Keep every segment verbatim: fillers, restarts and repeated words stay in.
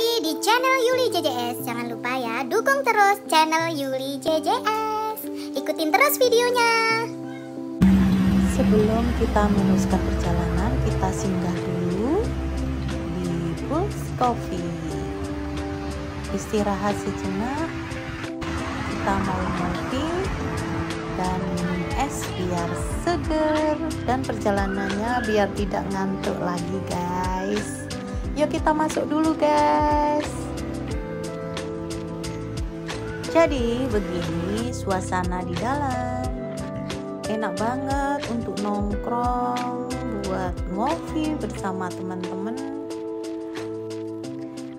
lagi di channel Yuli J J S. Jangan lupa ya, dukung terus channel Yuli J J S. Ikutin terus videonya. Sebelum kita meneruskan perjalanan, kita singgah dulu di Bus Coffee. Istirahat sejenak. Kita mau ngopi dan minum es biar seger dan perjalanannya biar tidak ngantuk lagi, guys. Yuk kita masuk dulu, guys. Jadi begini suasana di dalam. Enak banget untuk nongkrong, buat ngopi bersama teman-teman.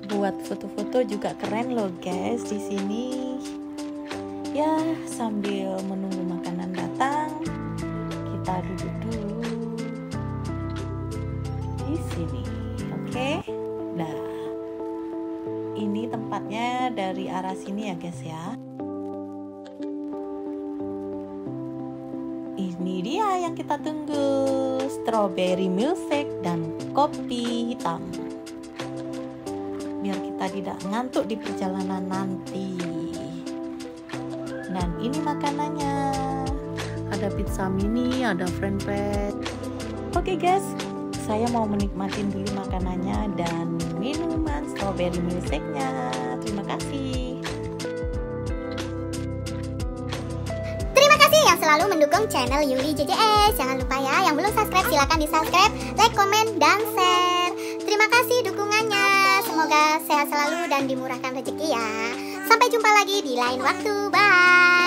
Buat foto-foto juga keren loh, guys, di sini. Ya, sambil menunggu makanan datang, kita duduk dulu di sini. Oke. Nah, ini tempatnya dari arah sini ya, guys ya. Ini dia yang kita tunggu, strawberry milkshake dan kopi hitam. Biar kita tidak ngantuk di perjalanan nanti. Dan ini makanannya, ada pizza mini, ada french fries. Oke, guys, saya mau menikmatin dulu makanannya dan minuman strawberry milkshake-nya. Terima kasih. Terima kasih yang selalu mendukung channel Yuli J J S. Jangan lupa ya, yang belum subscribe silahkan di subscribe, like, komen, dan share. Terima kasih dukungannya. Semoga sehat selalu dan dimurahkan rezeki ya. Sampai jumpa lagi di lain waktu. Bye.